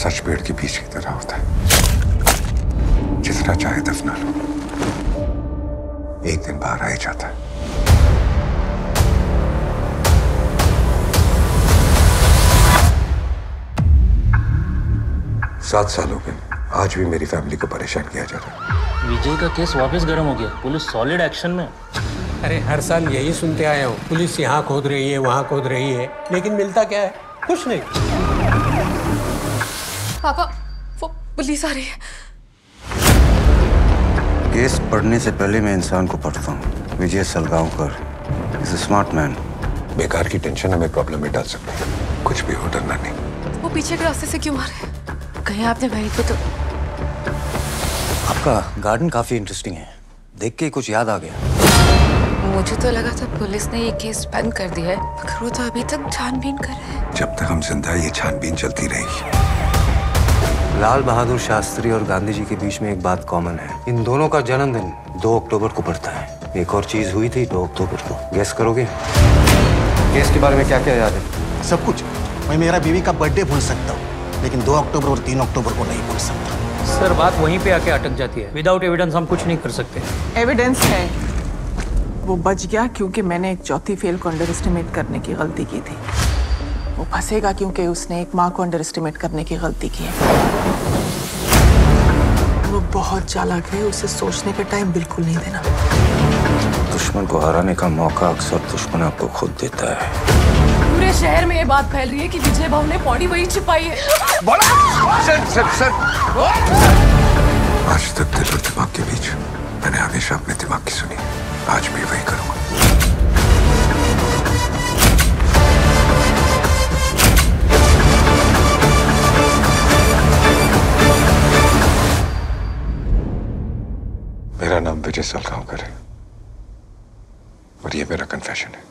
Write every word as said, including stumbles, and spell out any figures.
सच पेड़ के बीच की तरह होता है, जितना चाहे दफना लो, एक दिन बाहर आ जाता है। सात साल हो गए, आज भी मेरी फैमिली को परेशान किया जा रहा है। विजय का केस वापस गर्म हो गया, पुलिस सॉलिड एक्शन में। अरे हर साल यही सुनते आए हो, पुलिस यहाँ खोद रही है, वहाँ खोद रही है, लेकिन मिलता क्या है? कुछ नहीं। पापा, वो पुलिस आ रही है। केस पढ़ने से पहले मैं इंसान को पढ़ता हूँ। Vijay Salgaonkar is a smart man. बेकार की टेंशन हमें प्रॉब्लम में डाल सकती है, कुछ भी हो डरना नहीं। वो पीछे के रास्ते से क्यों आ रहे हैं? कहीं आपने भाई को तो। आपका गार्डन काफी इंटरेस्टिंग है, देख के कुछ याद आ गया। मुझे तो लगा था पुलिस ने ये केस बंद कर दिया है, मगर वो तो अभी तक छानबीन कर रहे हैं। जब तक हम जिंदा ये छानबीन चलती रहेगी। लाल बहादुर शास्त्री और गांधी जी के बीच में एक बात कॉमन है, इन दोनों का जन्मदिन दो अक्टूबर को पड़ता है। एक और चीज हुई थी दो अक्टूबर को, गेस करोगे? केस के बारे में क्या क्या याद है? सब कुछ। मैं मेरा बीवी का बर्थडे भूल सकता हूँ, लेकिन दो अक्टूबर और तीन अक्टूबर को नहीं भूल सकता। सर बात वहीं पे आके अटक जाती है, विदाउट एविडेंस हम कुछ नहीं कर सकते। एविडेंस है, वो बच गया क्योंकि मैंने एक चौथी फेल को अंडर एस्टिमेट करने की गलती की थी। वो फंसेगा क्योंकि उसने एक माँ को अंडर एस्टिमेट करने की गलती की है। वो बहुत चालाक है, उसे सोचने का टाइम बिल्कुल नहीं देना। दुश्मन को हराने का मौका अक्सर दुश्मन आपको खुद देता है। पूरे शहर में ये बात फैल रही है कि विजय बाबू ने बॉडी वही छिपाई है। Sir, sir, sir. आज तक दिल और दिमाग के बीच मैंने हमेशा अपने दिमाग की सुनी, आज भी वही करूंगा। मेरा नाम विजय सलगांवकर है और ये मेरा कन्फेशन है।